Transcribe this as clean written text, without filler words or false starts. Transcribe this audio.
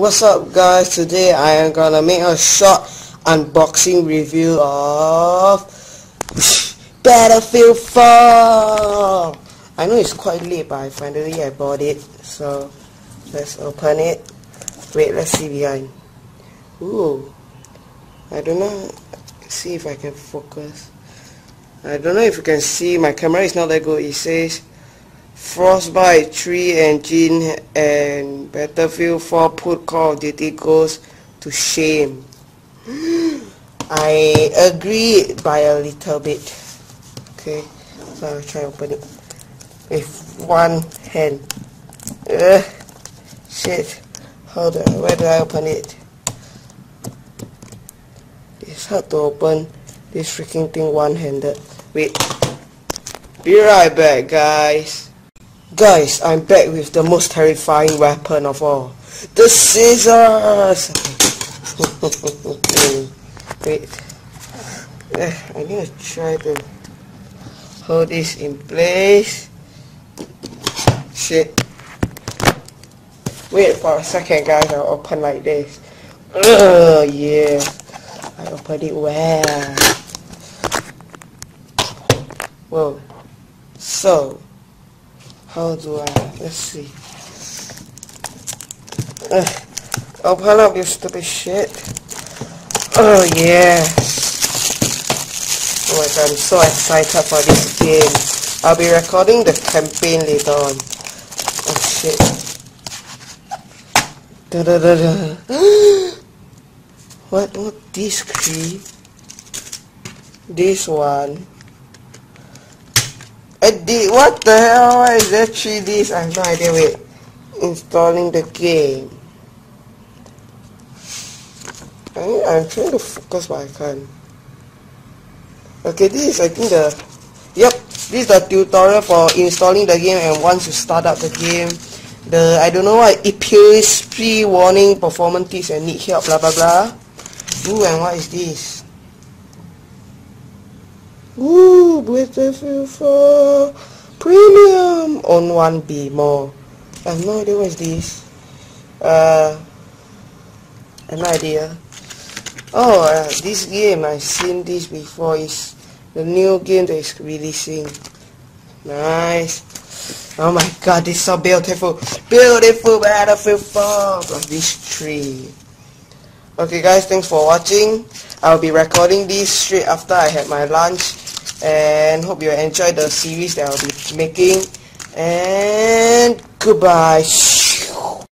What's up guys, today I am gonna make a short unboxing review of Battlefield 4. I know it's quite late, but I finally bought it, so let's open it. Wait, let's see behind. Ooh, I don't know, see if I can focus. I don't know if you can see, my camera is not that good. It says Frostbite 3 engine and Battlefield 4 put Call of Duty goes to shame. I agree by a little bit. Okay, so I'll try to open it with one hand. Shit. Hold on, where do I open it? It's hard to open this freaking thing one-handed. Wait. Be right back, guys. Guys, I'm back with the most terrifying weapon of all, the scissors! Wait, I'm gonna try to hold this in place. Shit. Wait for a second guys, I'll open like this. Oh yeah, I opened it well. Whoa. So, how do I? Let's see. Open up, you stupid shit. Oh yeah. Oh my god, I'm so excited for this game. I'll be recording the campaign later on. Oh shit. Da da da da. What? What? These three. This one. What the hell? Why is there 3Ds? I have no idea. Wait. Installing the game. I'm trying to focus but I can't. Okay, this is I think the... Yep, this is the tutorial for installing the game, and once you start up the game, the I don't know what appears, pre-warning, performances and need help, blah blah blah. Ooh, and what is this? Ooh, Battlefield 4 Premium on 1B more. I have no idea what is this. I have no idea. Oh, this game, I've seen this before. It's the new game that is releasing. Nice. Oh my god, this is so beautiful. Beautiful Battlefield 4 of this tree. Okay guys, thanks for watching. I'll be recording this straight after I had my lunch, and hope you enjoy the series that I'll be making, and goodbye.